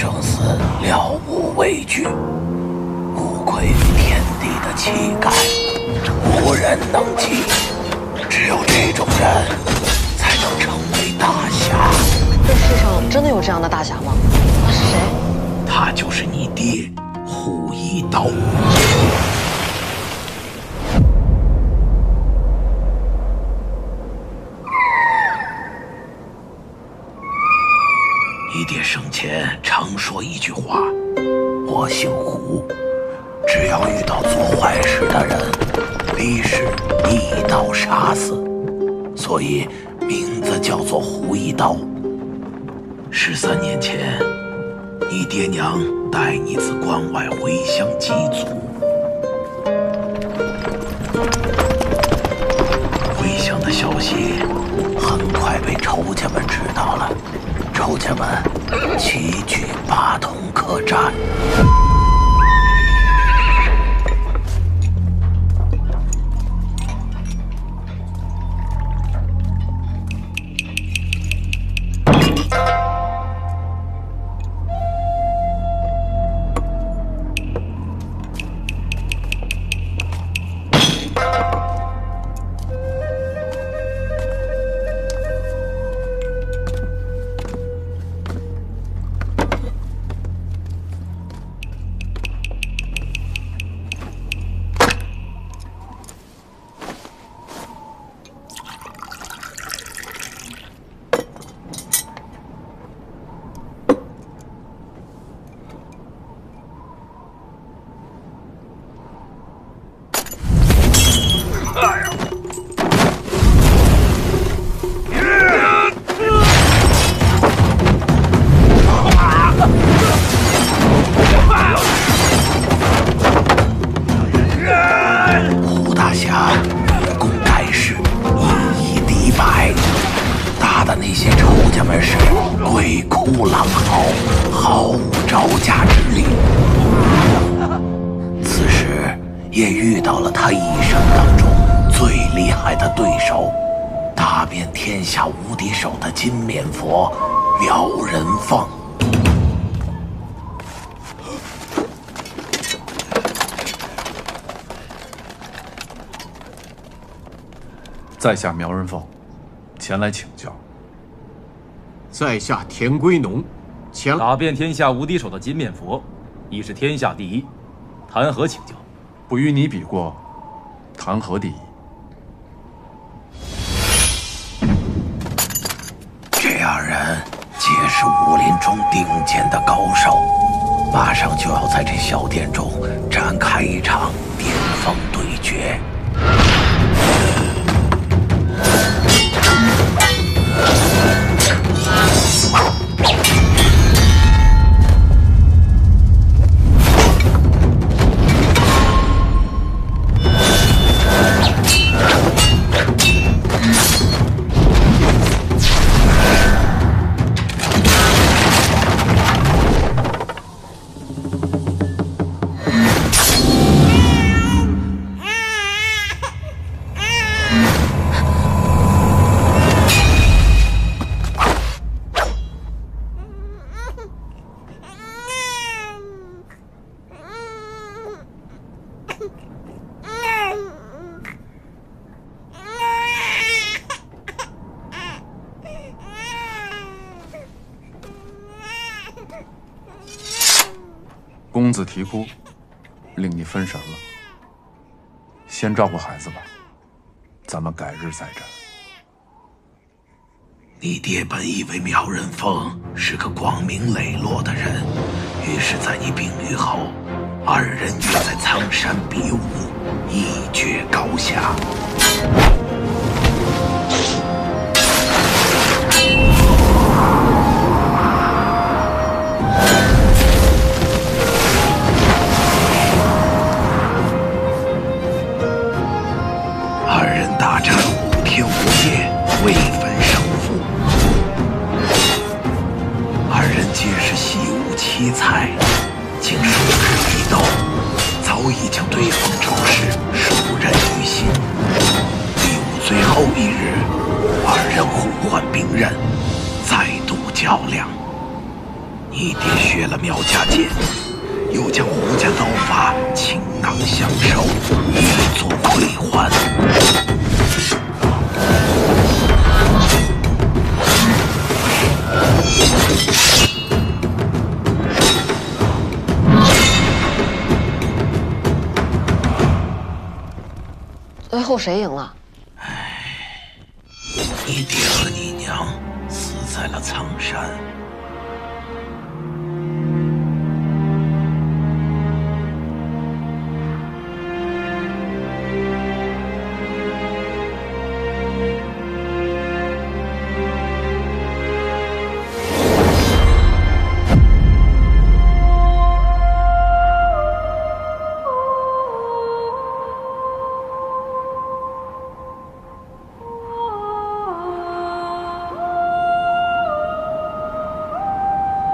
生死了无畏惧，不愧于天地的气概，无人能及。只有这种人，才能成为大侠。这世上真的有这样的大侠吗？他是谁？他就是你爹，胡一刀。 你爹生前常说一句话：“我姓胡，只要遇到做坏事的人，必是一刀杀死。”所以名字叫做胡一刀。13年前，你爹娘带你自关外回乡祭祖，回乡的消息很快被仇家们知道了。 仇家们齐聚八通客栈，在下苗人凤，前来请教。在下田归农，前来打遍天下无敌手的金面佛，已是天下第一，谈何请教？不与你比过，谈何第一？这样人皆是武林中顶尖的高手，马上就要在这小殿中展开一场巅峰对决。 公子啼哭，令你分神了。先照顾孩子吧，咱们改日再战。你爹本以为苗人凤是个光明磊落的人，于是，在你病愈后，二人约在苍山比武，一决高下。 一点。削了妙家剑，又将胡家刀法倾囊相授，以作归还。最后谁赢了？哎，你爹和你娘死在了苍山。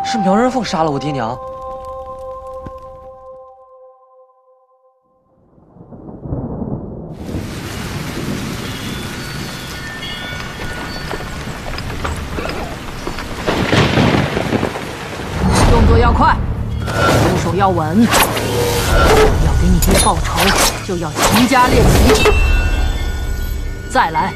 是苗人凤杀了我爹娘。动作要快，出手要稳。要给你爹报仇，就要勤加练习。再来。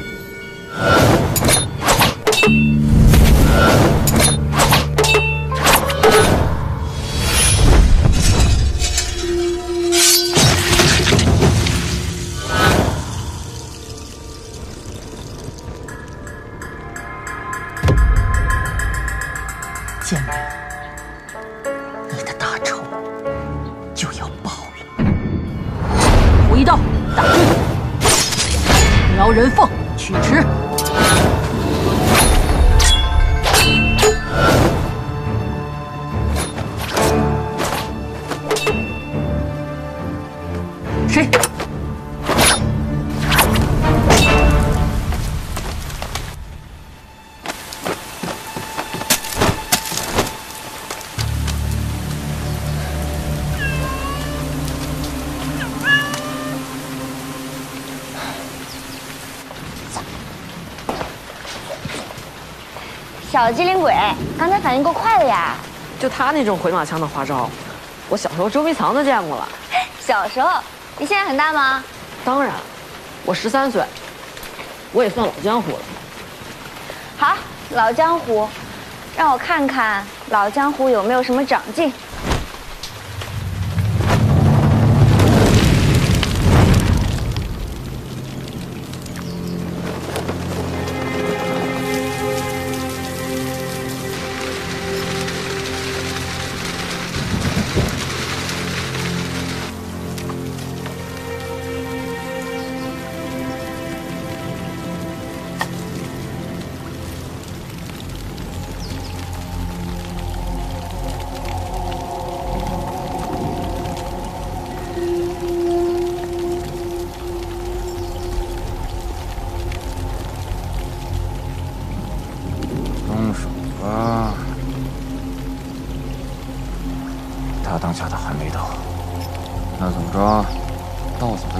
人凤曲池，谁？小机灵鬼，刚才反应够快的呀！就他那种回马枪的花招，我小时候捉迷藏都见过了。小时候？你现在很大吗？当然，我13岁，我也算老江湖了。好，老江湖，让我看看老江湖有没有什么长进。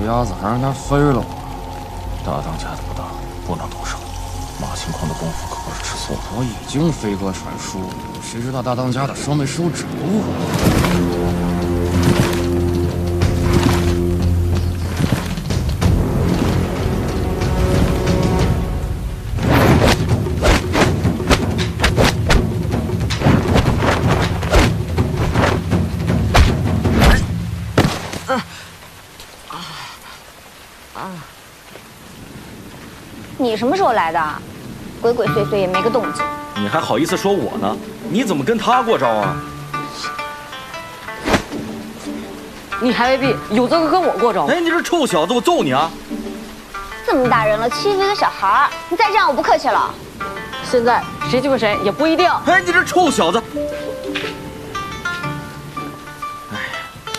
鸭子还让它飞了，大当家的不大，不能动手。马星空的功夫可不是吃素的。我已经飞鸽传书，谁知道大当家的收没收着？你什么时候来的？鬼鬼祟祟也没个动静。你还好意思说我呢？你怎么跟他过招啊？你还未必有资格跟我过招。哎，你这臭小子，我揍你啊！这么大人了，欺负一个小孩儿，你再这样我不客气了。现在谁欺负谁也不一定。哎，你这臭小子！哎，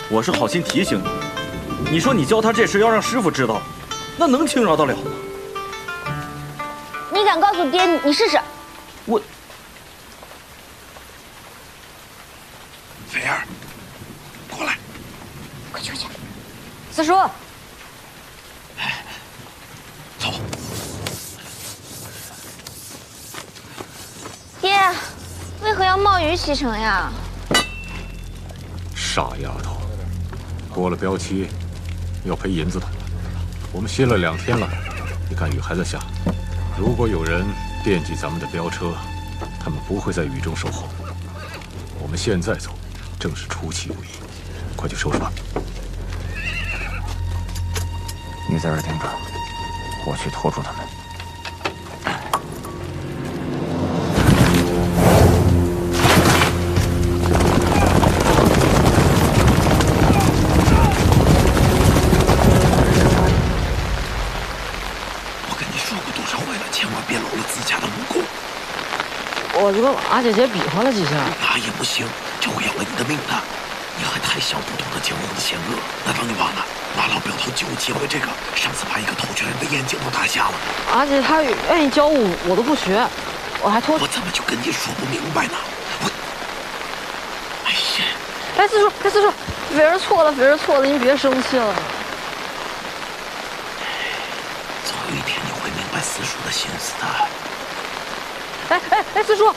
我是好心提醒你，你说你教他这事要让师傅知道，那能轻饶得了吗？ 你敢告诉爹，你试试。我，菲儿，过来，快去。四叔，走。爹，为何要冒雨启程呀？傻丫头，过了标期要赔银子的。我们歇了2天了，你看雨还在下。如果有人惦记咱们的飙车，他们不会在雨中守候。我们现在走，正是出其不意。快去收拾吧。你在这儿盯着，我去拖住他们。 我就跟阿姐姐比划了几下，那也不行，就会要了你的命的。你还太小，不懂得江湖的险恶。难道你忘了拿老表头酒结婚这个？上次把一个头拳人的眼睛都打瞎了。阿姐她愿意教我，我都不学，我还拖。我怎么就跟你说不明白呢？我，哎呀！哎，四叔，哎，四叔，伟儿错了，伟儿错了，您别生气了。总有一天你会明白四叔的心思的。 哎，四叔！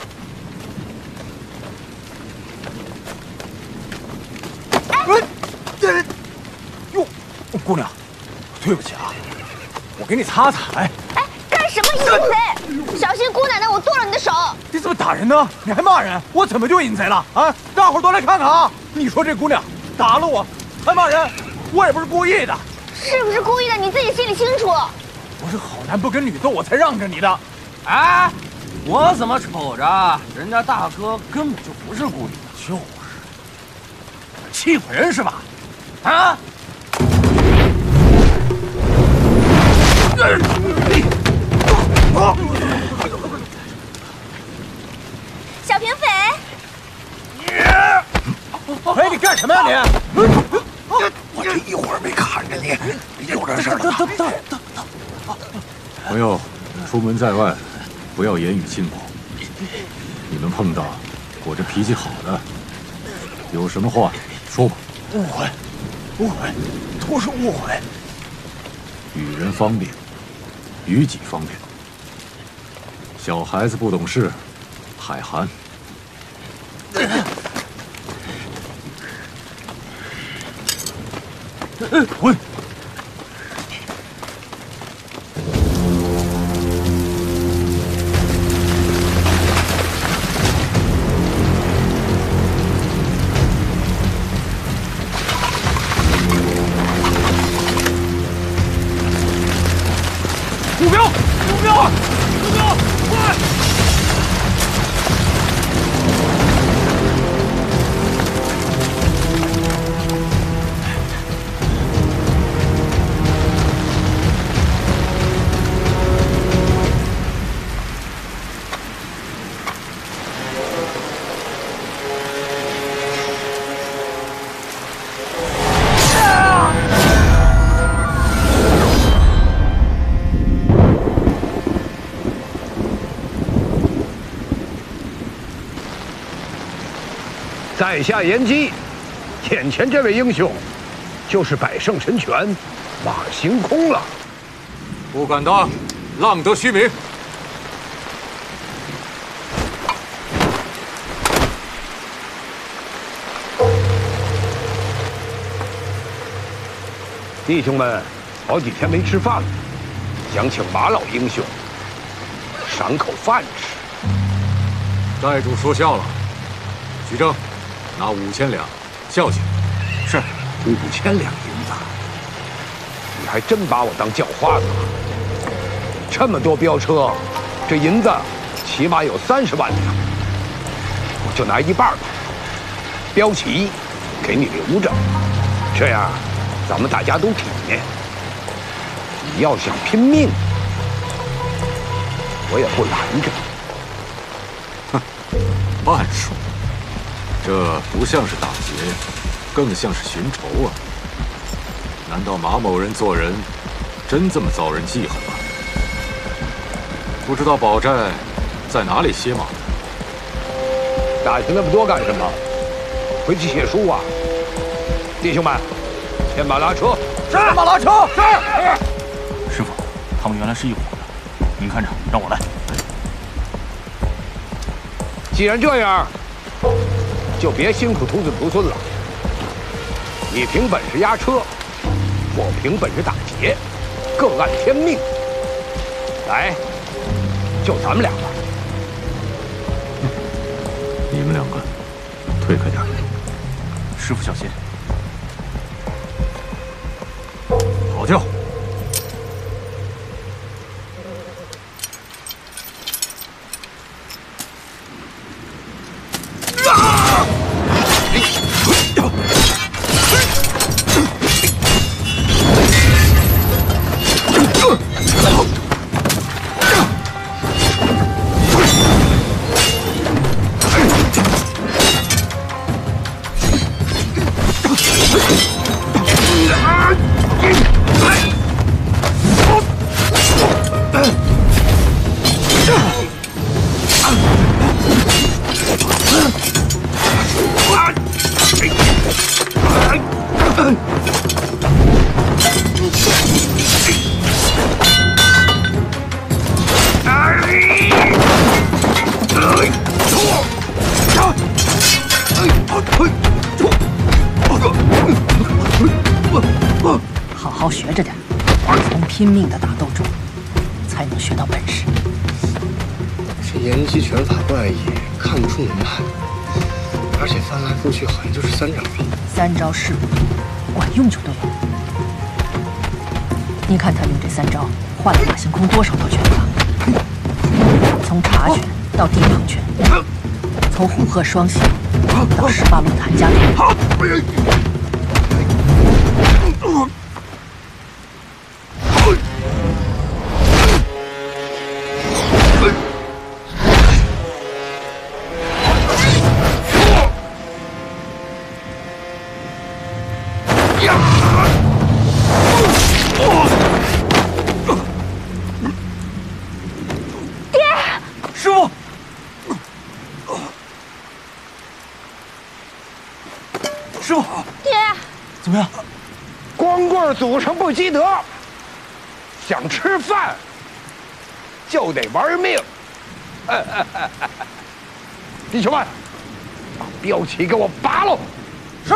哎，哟，姑娘，对不起啊，我给你擦擦。哎，哎，干什么淫贼？小心姑奶奶，我剁了你的手！你怎么打人呢？你还骂人？我怎么就淫贼了啊？大伙儿都来看看啊！你说这姑娘打了我，还骂人，我也不是故意的。是不是故意的？你自己心里清楚。我是好男不跟女斗，我才让着你的。哎。 我怎么瞅着人家大哥根本就不是故意的，就是欺负人是吧？啊！小平匪，哎，你干什么呀你？我这一会儿没看着你，有这事儿了。朋友，出门在外。 不要言语轻薄。你们碰到我这脾气好的，有什么话说吧。误会，误会，都是误会。与人方便，与己方便。小孩子不懂事，海涵。滚！ 在下严基，眼前这位英雄，就是百胜神拳马行空了。不敢当，浪得虚名。弟兄们，好几天没吃饭了，想请马老英雄赏口饭吃。寨主说笑了，徐峥。 拿5000两，教训。是，5000两银子，你还真把我当叫花子？这么多飙车，这银子起码有30万两，我就拿一半吧，标齐给你留着，这样咱们大家都体面。你要想拼命，我也不拦着。哼，半数。 这不像是打劫，更像是寻仇啊！难道马某人做人真这么遭人记恨吗？不知道宝寨在哪里歇马呢？打听那么多干什么？回去写书啊！弟兄们，牵马拉车！是马拉车！是。师傅，他们原来是一伙的，您看着，让我来。既然这样。 就别辛苦徒子徒孙了，你凭本事押车，我凭本事打劫，各按天命。来，就咱们俩吧。你们两个推开点，师傅小心。好跳。 拼命的打斗中，才能学到本事。这延击拳法怪异，看重慢，而且翻来覆去好像就是三招。三招是管用就对了。你看他用这三招换了马行空多少套拳法？从茶拳到地堂拳，从虎鹤双形到十八路谭家拳。 祖上不积德，想吃饭就得玩命。弟兄们，把标旗给我拔喽！是。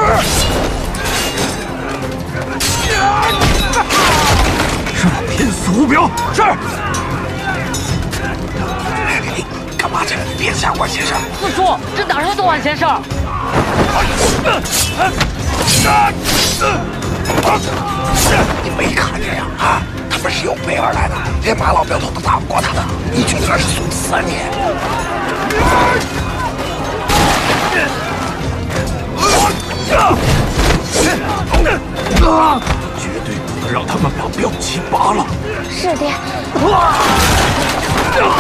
师傅，拼死无表。是。你干嘛去？别吓我先生！四叔，这哪是东莞闲事儿？你没看见呀？啊，他们是由北而来的，连马老镖头都打不过他的，你觉得他是送死啊你？绝对不能让他们把镖旗拔了。是的。啊！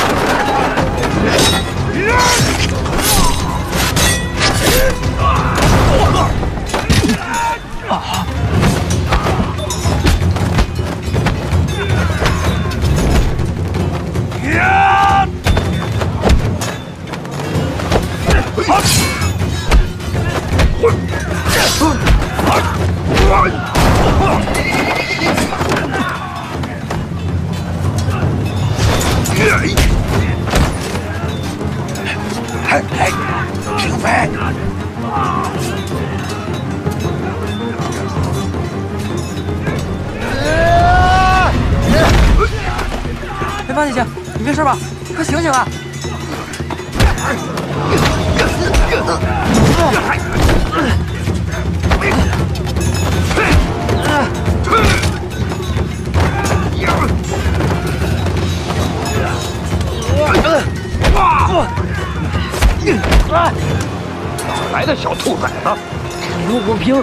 不平，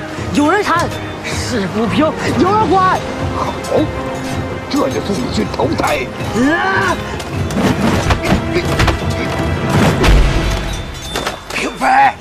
有人管。好，这就是你去投胎。平飞，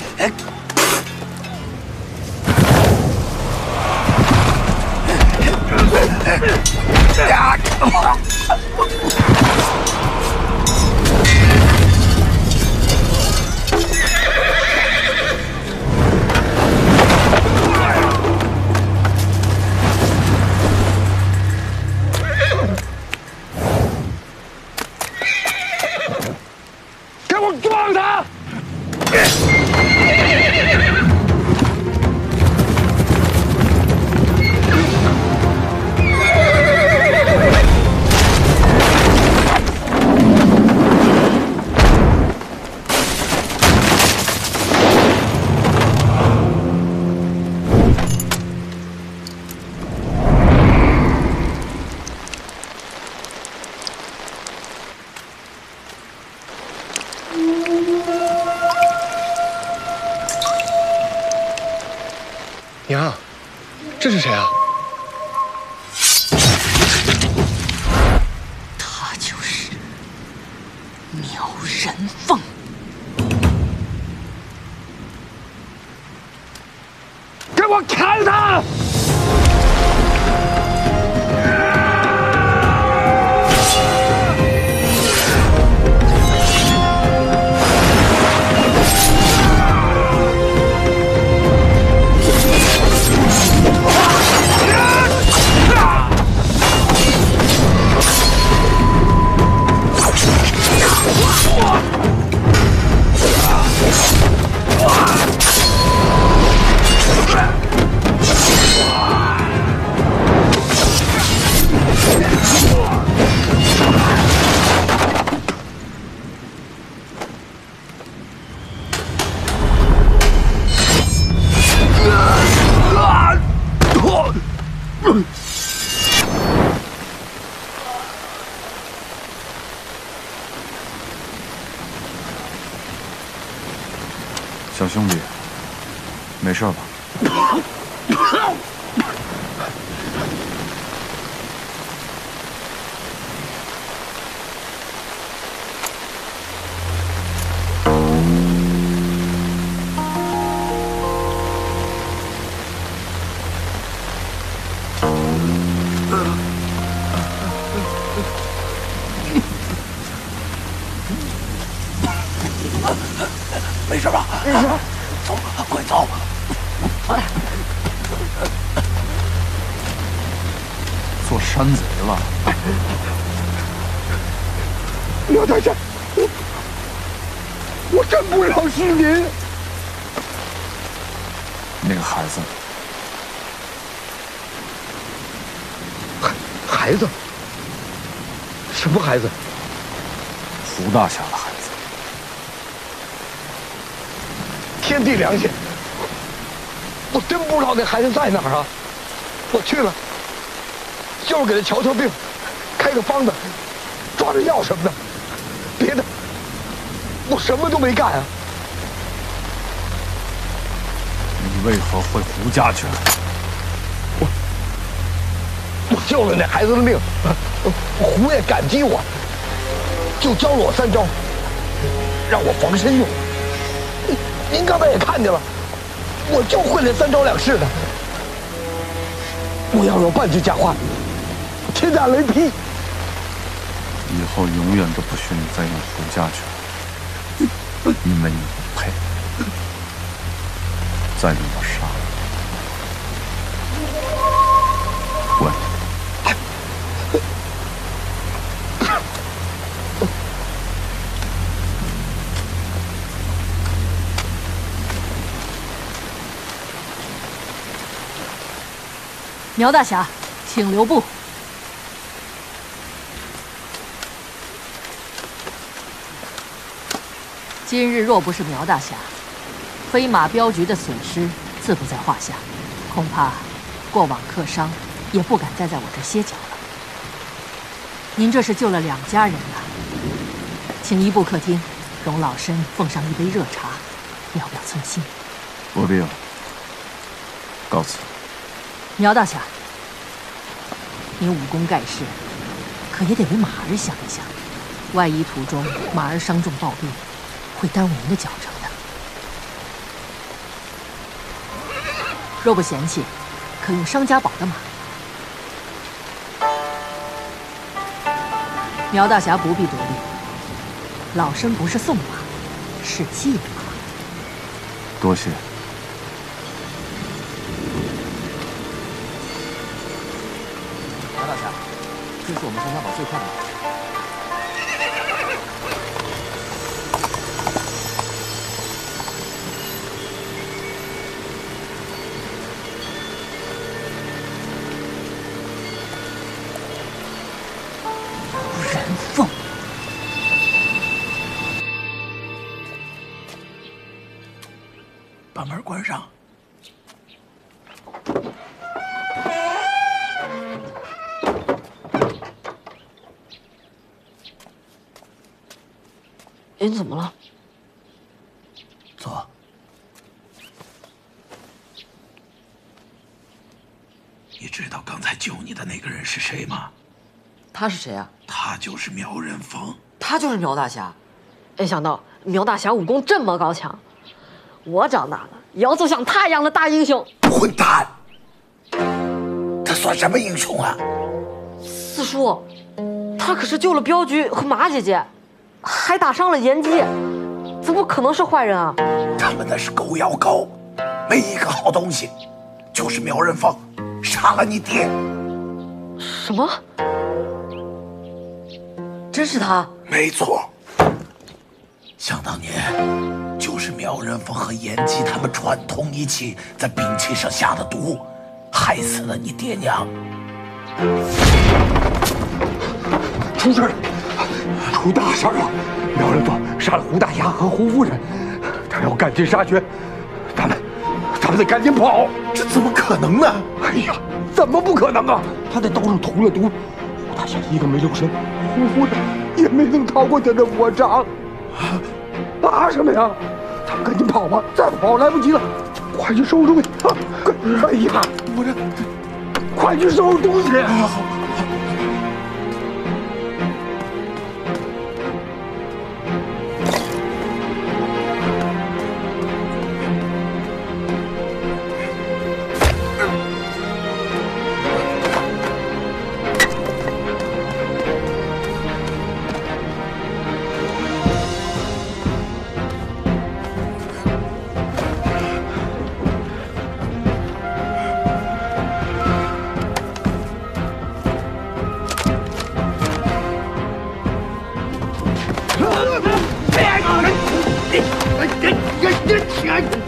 娘，这是谁啊？他就是苗人凤。给我砍他！ 小兄弟，没事吧？没事吧？走，快走！做山贼了！苗太山，我真不饶是您。那个孩子，孩子，什么孩子？胡大侠的孩子。 天地良心，我真不知道那孩子在哪儿啊！我去了，就是给他瞧瞧病，开个方子，抓抓药什么的，别的我什么都没干啊！你为何会胡家拳？我救了那孩子的命，胡也感激我，就教了我3招，让我防身用。 您刚才也看见了，我就会那3招2式的。我要有半句假话，天打雷劈！以后永远都不许你再用胡家拳，你们也不配。再用我杀了，滚！苗大侠，请留步。今日若不是苗大侠，飞马镖局的损失自不在话下，恐怕过往客商也不敢再在我这歇脚了。您这是救了2家人啊！请移步客厅，容老身奉上一杯热茶，聊表寸心。不必了，告辞。 苗大侠，你武功盖世，可也得为马儿想一想，万一途中马儿伤重暴病，会耽误您的脚程的。若不嫌弃，可用商家宝的马。苗大侠不必多虑，老身不是送马，是寄马。多谢。 这是我们商家宝最快的。人凤，把门关上。 您怎么了？坐。你知道刚才救你的那个人是谁吗？他是谁啊？他就是苗人峰。他就是苗大侠。没想到苗大侠武功这么高强，我长大了也要做像他一样的大英雄。混蛋！他算什么英雄啊？四叔，他可是救了镖局和马姐姐，还打伤了严姬，怎么可能是坏人啊？他们那是狗咬狗，没一个好东西。就是苗人峰杀了你爹。什么？真是他？没错。想当年，就是苗人峰和严姬他们串通一起在兵器上下的毒，害死了你爹娘。出事了，出大事了！苗人峰杀了胡大侠和胡夫人，他要赶尽杀绝，咱们得赶紧跑！这怎么可能呢？哎呀，怎么不可能啊！他在刀上涂了毒，胡大侠一个没留神，胡夫人也没能逃过他的魔掌。怕什么呀？咱们赶紧跑吧！再跑来不及了，快去收东西！快！哎呀，我这快去收东西！好。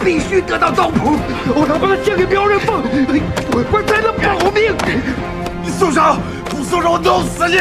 必须得到刀谱，我才把它献给苗人凤，我才能保命。松手，不松手我弄死你！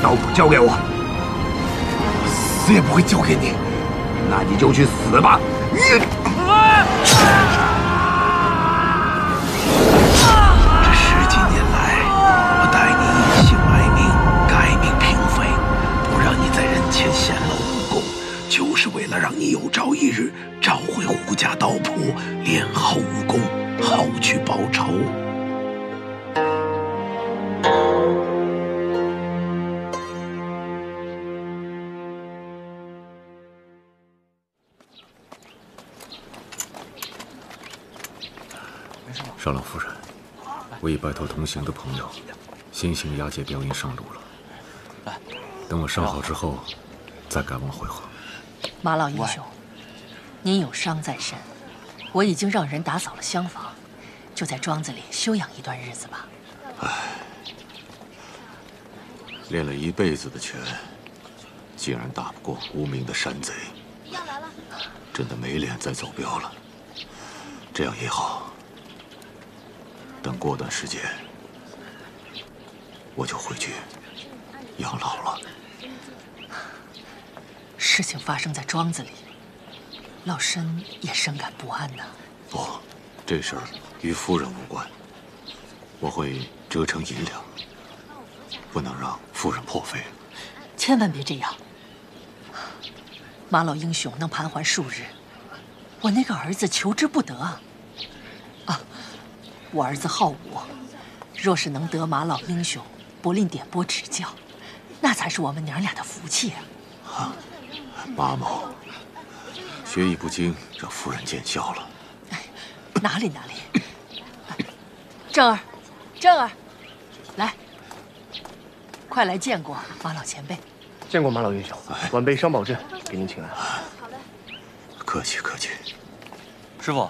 刀谱交给我，死也不会交给你，那你就去死吧！这10几年来，我待你以性爱命，改命平非，不让你在人前显露武功，就是为了让你有朝一日找回胡家刀谱，练好武功，好去报仇。少郎夫人，我已拜托同行的朋友，先行押解镖银上路了。等我伤好之后，再赶往回纥。马老英雄，您有伤在身，我已经让人打扫了厢房，就在庄子里休养一段日子吧。唉，练了一辈子的拳，竟然打不过无名的山贼，真的没脸再走镖了。这样也好。等过段时间，我就回去养老了。事情发生在庄子里，老身也深感不安呐。不，这事儿与夫人无关，我会折成银两，不能让夫人破费。千万别这样，马老英雄能盘桓数日，我那个儿子求之不得啊！我儿子好武，若是能得马老英雄不吝点拨指教，那才是我们娘俩的福气啊！马某学艺不精，让夫人见笑了。哪里，正儿，来，快来见过马老前辈。见过马老英雄，晚辈商宝镇给您请安。好嘞，客气。师傅，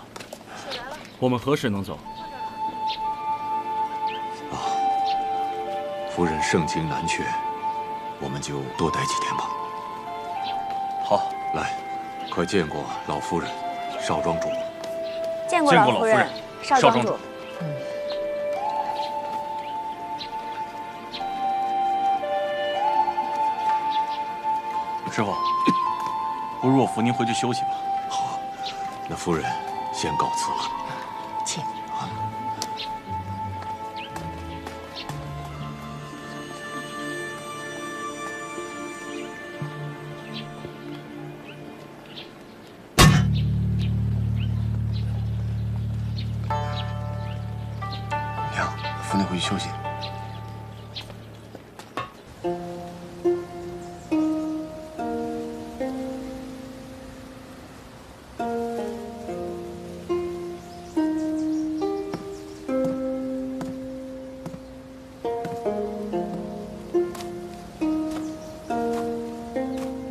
我们何时能走？夫人盛情难却，我们就多待几天吧。好，来，快见过老夫人、少庄主。见过老夫人、少庄主。师傅，不如我扶您回去休息吧。好，那夫人先告辞了。请。娘，扶您回去休息。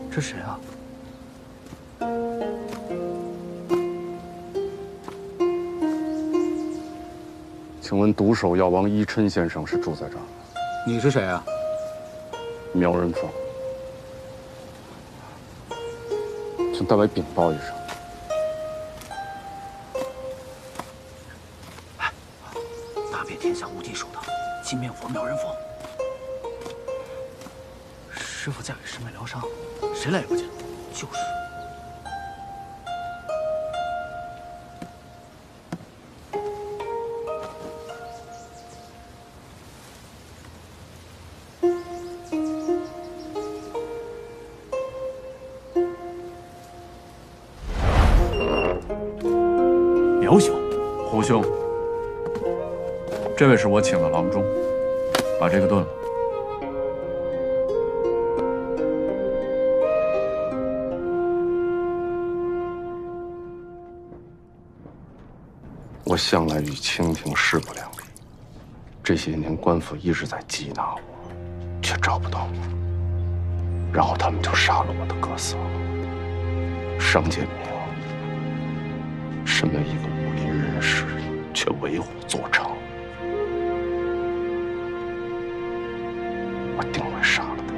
这谁啊？请问毒手药王伊琛先生是住在这儿吗？你是谁啊？苗人凤，请代为禀报一声。哎，大遍天下无敌手党，今灭我苗人凤。 师傅嫁给师妹疗伤，谁来也不见。就是。苗兄，胡兄，这位是我请的郎中，把这个炖了。 我向来与清廷势不两立，这些年官府一直在缉拿我，却找不到我，然后他们就杀了我的哥嫂，商建明。身为一个武林人士，却为虎作伥，我定会杀了他。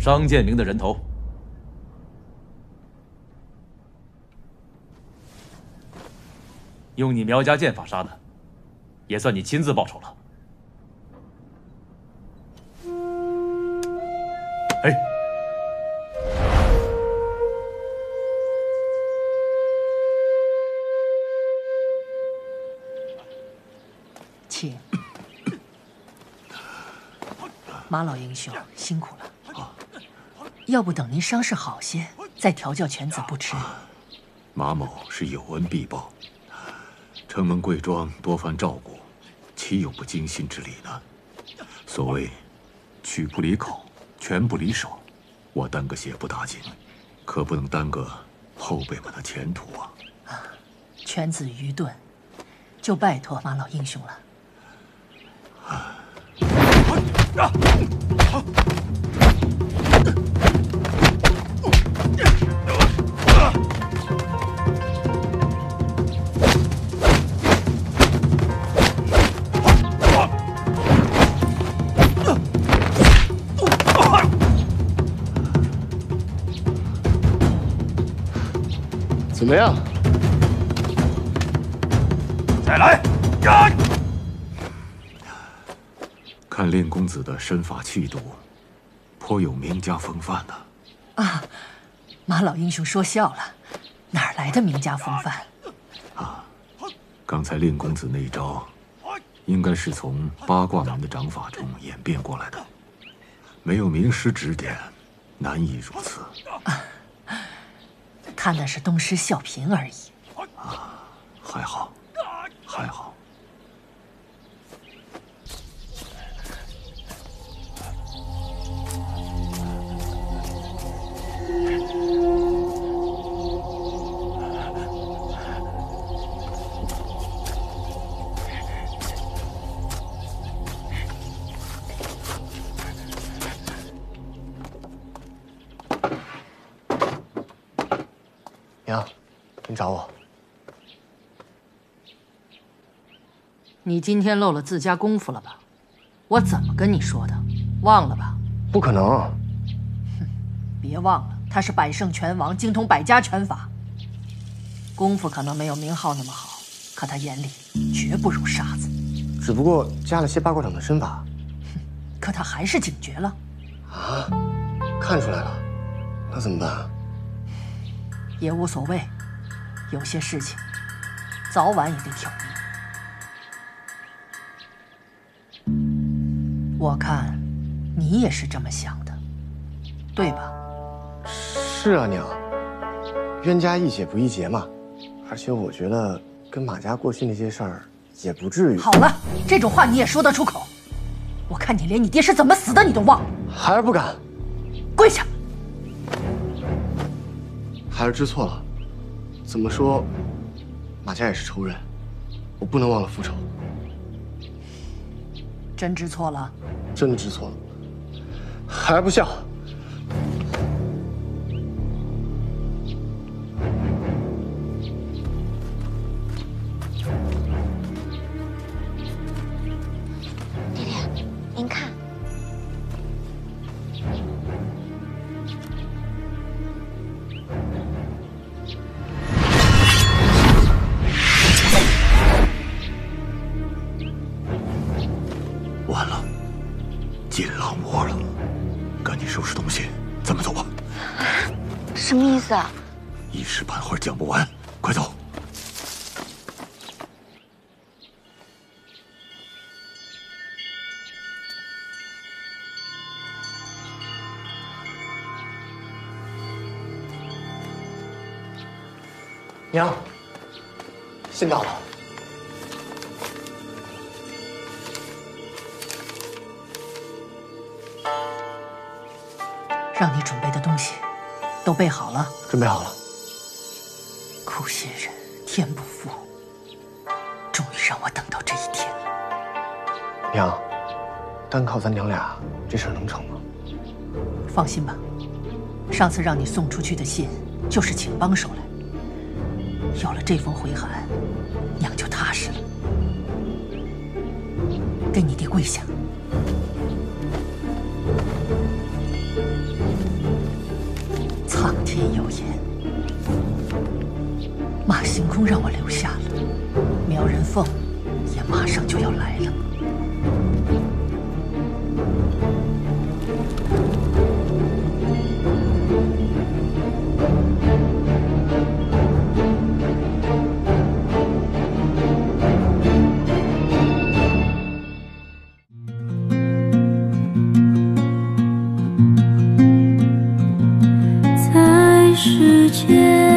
张建明的人头，用你苗家剑法杀的，也算你亲自报仇了。哎，请，马老英雄辛苦了。 要不等您伤势好些，再调教犬子不迟。马某是有恩必报，城门贵庄多番照顾，岂有不精心之理呢？所谓曲不离口，拳不离手，我耽搁些不打紧，可不能耽搁后辈们的前途啊！犬子愚钝，就拜托马老英雄了。怎么样？再来！看令公子的身法气度，颇有名家风范呢。啊，马老英雄说笑了，哪来的名家风范？啊，刚才令公子那一招，应该是从八卦门的掌法中演变过来的，没有名师指点，难以如此。啊， 他那是东施效颦而已。啊，还好，还好。娘，您找我。你今天露了自家功夫了吧？我怎么跟你说的？忘了吧？不可能。哼，别忘了，他是百胜拳王，精通百家拳法。功夫可能没有名号那么好，可他眼里绝不如沙子。只不过加了些八卦掌的身法。哼，可他还是警觉了。啊，看出来了。 那怎么办啊？也无所谓，有些事情早晚也得挑明。我看你也是这么想的，对吧？是啊，娘，冤家宜解不宜结嘛。而且我觉得跟马家过去那些事儿也不至于。好了，这种话你也说得出口？我看你连你爹是怎么死的你都忘了。孩儿不敢。跪下。 孩儿知错了，怎么说，马家也是仇人，我不能忘了复仇。真知错了？真知错了，孩儿不孝。爹爹，您看。 一时半会儿讲不完，快走！娘，信到了。 都备好了，准备好了。苦心人，天不负，终于让我等到这一天。娘，单靠咱娘俩，这事儿能成吗？放心吧，上次让你送出去的信，就是请帮手来。有了这封回函，娘就踏实了。给你爹跪下。 苍天有眼，马行空让我留下了，苗人凤也马上就要来了。世界。